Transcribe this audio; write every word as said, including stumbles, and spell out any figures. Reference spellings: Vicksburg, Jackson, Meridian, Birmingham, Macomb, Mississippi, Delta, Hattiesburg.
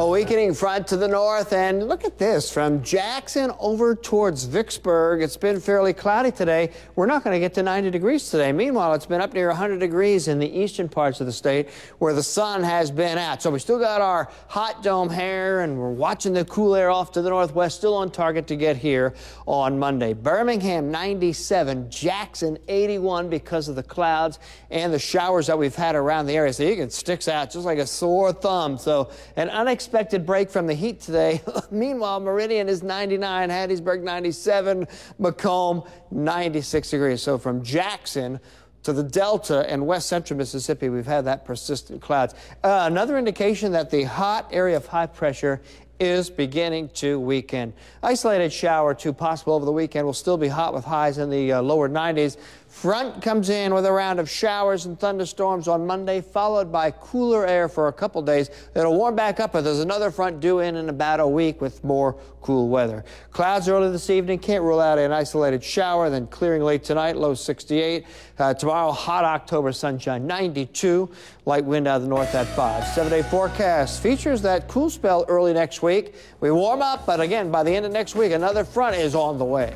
A weakening front to the north, and look at this, from Jackson over towards Vicksburg. It's been fairly cloudy today. We're not going to get to ninety degrees today. Meanwhile, it's been up near one hundred degrees in the eastern parts of the state where the sun has been out. So we still got our hot dome here, and we're watching the cool air off to the northwest, still on target to get here on Monday. Birmingham ninety-seven, Jackson eighty-one because of the clouds and the showers that we've had around the area. So you can stick out just like a sore thumb. So an unexpected break from the heat today. Meanwhile, Meridian is ninety-nine, Hattiesburg ninety-seven, Macomb ninety-six degrees. So from Jackson to the Delta and west central Mississippi, we've had that persistent clouds. Uh, another indication that the hot area of high pressure is beginning to weaken. Isolated shower or two possible over the weekend. Will still be hot with highs in the uh, lower nineties. Front comes in with a round of showers and thunderstorms on Monday, followed by cooler air for a couple days. It'll warm back up, but there's another front due in in about a week with more cool weather. Clouds early this evening. Can't rule out an isolated shower, then clearing late tonight, low sixty-eight. Uh, tomorrow, hot October sunshine, ninety-two. Light wind out of the north at five. Seven-day forecast features that cool spell early next week. We warm up, but again, by the end of next week, another front is on the way.